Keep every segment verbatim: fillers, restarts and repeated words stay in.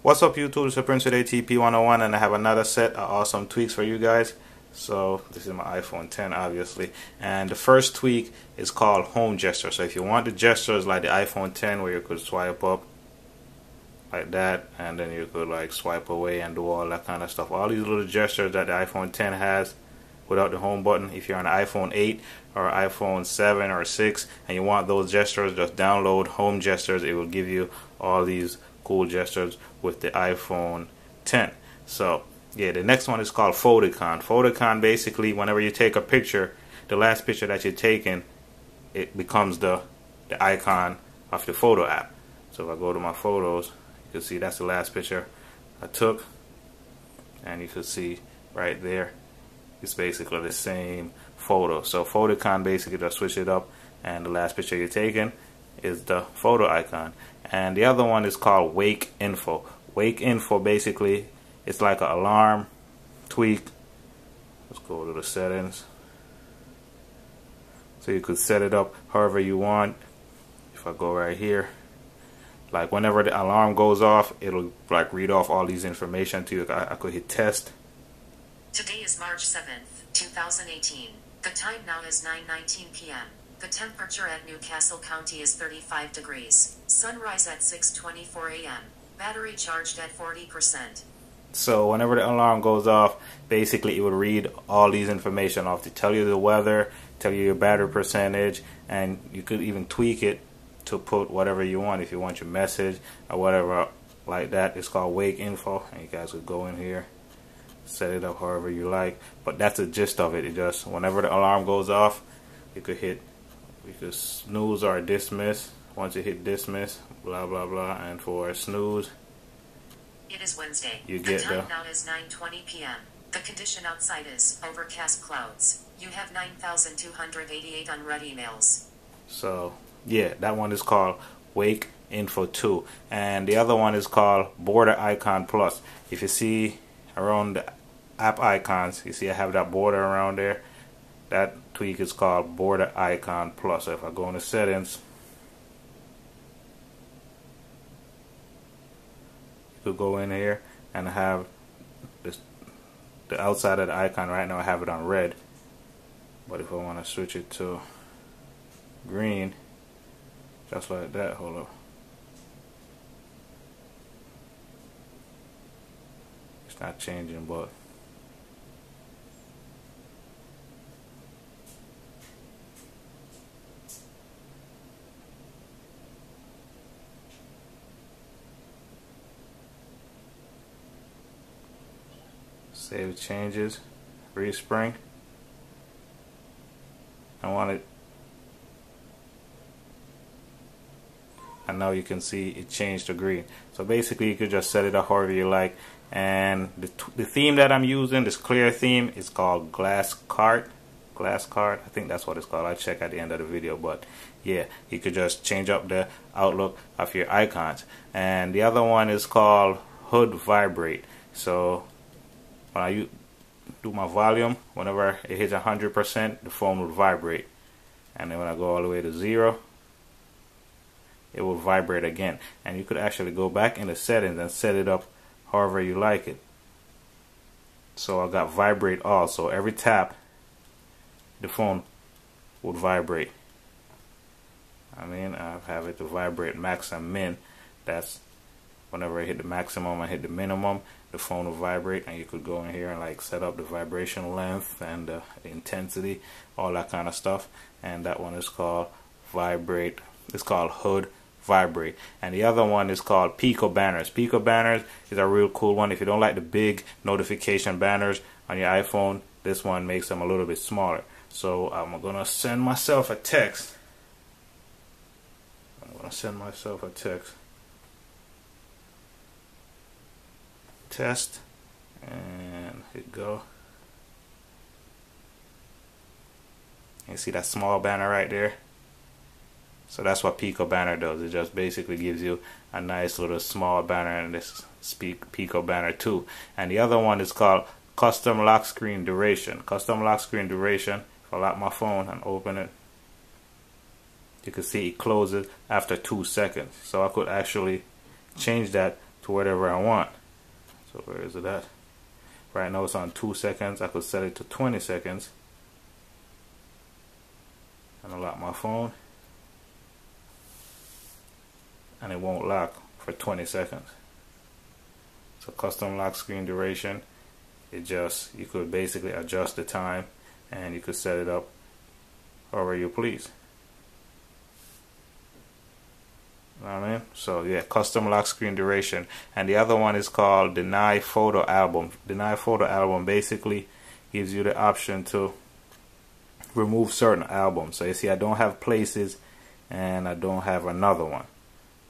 What's up YouTube, it's your Prince with A T P one oh one, and I have another set of awesome tweaks for you guys. So this is my iPhone ten obviously, and the first tweak is called home gesture. So if you want the gestures like the iPhone ten where you could swipe up like that and then you could like swipe away and do all that kind of stuff, all these little gestures that the iPhone ten has without the home button, if you're on an iPhone eight or iPhone seven or six and you want those gestures, just download home gestures. It will give you all these cool gestures with the iPhone ten. So yeah, the next one is called Photicon. Photicon basically, whenever you take a picture, the last picture that you're taking, it becomes the the icon of the photo app. So if I go to my photos, you can see that's the last picture I took, and you can see right there it's basically the same photo. So Photicon basically just switch it up, and the last picture you're taking is the photo icon. And the other one is called WakeInfo. WakeInfo basically, it's like an alarm tweak. Let's go to the settings. So you could set it up however you want. If I go right here, like whenever the alarm goes off, it'll like read off all these information to you. I, I could hit test. Today is March seventh two thousand eighteen. The time now is nine nineteen p m The temperature at Newcastle County is thirty-five degrees. Sunrise at six twenty-four a m Battery charged at forty percent. So whenever the alarm goes off, basically it will read all these information off to tell you the weather, tell you your battery percentage, and you could even tweak it to put whatever you want. If you want your message or whatever like that, it's called WakeInfo, and you guys could go in here, set it up however you like. But that's the gist of it. It just, whenever the alarm goes off, you could hit you could snooze or dismiss. Once you hit dismiss, blah blah blah, and for snooze, it is Wednesday. You get the time the, now is nine twenty p m The condition outside is overcast clouds. You have nine thousand two hundred eighty-eight unread emails. So yeah, that one is called WakeInfo two, and the other one is called Border Icon Plus. If you see around the app icons, you see I have that border around there. That tweak is called Border Icon Plus. So if I go into settings, you could go in here and have this, the outside of the icon. Right now I have it on red, but if I want to switch it to green, just like that, hold up, it's not changing, but save changes, respring. I want it. And now you can see it changed to green. So basically, you could just set it up however you like. And the the theme that I'm using, this clear theme, is called Glass Cart. Glass Cart, I think that's what it's called. I'll check at the end of the video. But yeah, you could just change up the outlook of your icons. And the other one is called HUDVibrate. So when I do my volume, whenever it hits one hundred percent, the phone will vibrate. And then when I go all the way to zero, it will vibrate again. And you could actually go back in the settings and set it up however you like it. So I got vibrate all. So every tap, the phone would vibrate. I mean, I have it to vibrate max and min. That's whenever I hit the maximum, I hit the minimum, the phone will vibrate. And you could go in here and like set up the vibration length and the intensity, all that kind of stuff. And that one is called Vibrate. It's called HUDVibrate. And the other one is called Pico Banners. Pico Banners is a real cool one. If you don't like the big notification banners on your iPhone, this one makes them a little bit smaller. So I'm gonna send myself a text. I'm gonna send myself a text. Test, and hit go. You see that small banner right there? So that's what Pico Banner does. It just basically gives you a nice little small banner, and this speak Pico Banner too. And the other one is called Custom Lock Screen Duration. Custom Lock Screen Duration. If I lock my phone and open it, you can see it closes after two seconds. So I could actually change that to whatever I want. So where is it at? Right now it's on two seconds. I could set it to twenty seconds. And I lock my phone. And it won't lock for twenty seconds. So custom lock screen duration. It just, you could basically adjust the time and you could set it up however you please. Know what I mean? So yeah, custom lock screen duration. And the other one is called deny photo album. Deny photo album basically gives you the option to remove certain albums. So you see I don't have places and I don't have another one.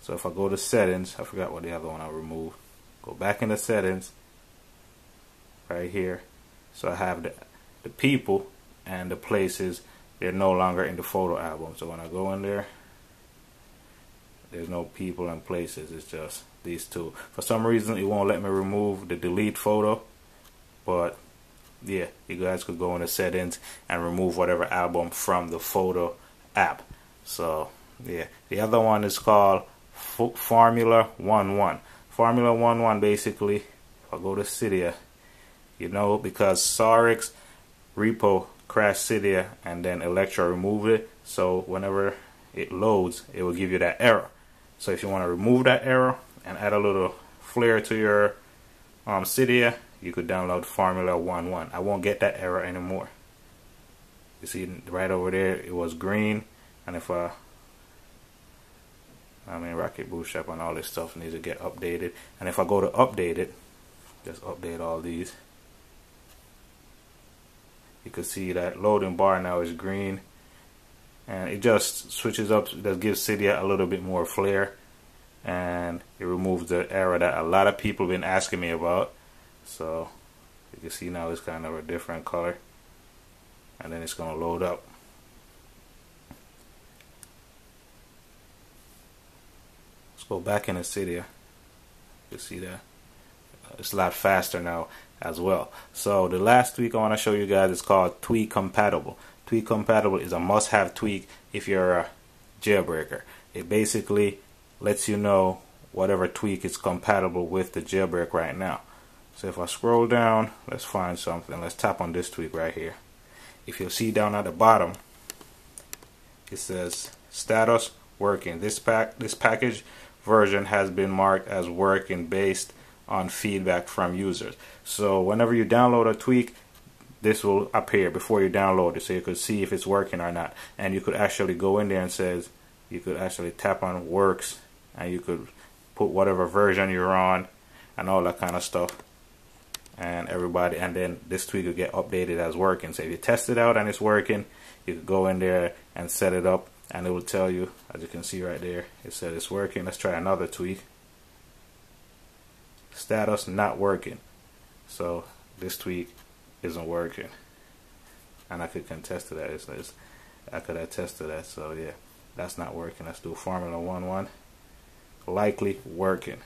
So if I go to settings, I forgot what the other one I removed. Go back into settings right here. So I have the, the people and the places. They're no longer in the photo album. So when I go in there, there's no people and places. It's just these two. For some reason, it won't let me remove the delete photo. But yeah, you guys could go into settings and remove whatever album from the photo app. So yeah, the other one is called Formula One One. Formula One One basically, if I go to Cydia, you know, because Sorix repo crashed Cydia and then Electra removed it. So whenever it loads, it will give you that error. So if you want to remove that error and add a little flair to your um, Cydia, you could download Formula One One. I won't get that error anymore. You see right over there, it was green. And if I, I mean, Rocket Bootstrap and all this stuff needs to get updated. And if I go to update it, just update all these. You can see that loading bar now is green. And it just switches up, that gives Cydia a little bit more flair. And it removes the error that a lot of people have been asking me about. So you can see now it's kind of a different color. And then it's going to load up. Let's go back into Cydia. You see that? It's a lot faster now as well. So the last tweak I want to show you guys is called TweakCompatible. TweakCompatible is a must-have tweak if you're a jailbreaker. It basically lets you know whatever tweak is compatible with the jailbreak right now. So if I scroll down, let's find something. Let's tap on this tweak right here. If you'll see down at the bottom, it says status working. This pack, this package version has been marked as working based on feedback from users. So whenever you download a tweak, this will appear before you download it, so you could see if it's working or not. And you could actually go in there and says, you could actually tap on works, and you could put whatever version you're on, and all that kind of stuff. And everybody, and then this tweak will get updated as working. So if you test it out and it's working, you could go in there and set it up, and it will tell you, as you can see right there, it said it's working. Let's try another tweak. Status not working. So this tweak isn't working, and I could contest to that. It's, it's, I could attest to that. So yeah, that's not working. Let's do Formula One One. Likely working.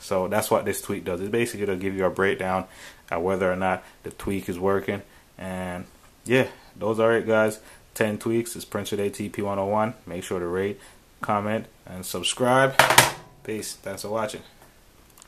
So that's what this tweak does. It basically will give you a breakdown at whether or not the tweak is working. And yeah, those are it, guys. ten tweaks. It's Prince with A T P one oh one. Make sure to rate, comment, and subscribe. Peace. Thanks for watching.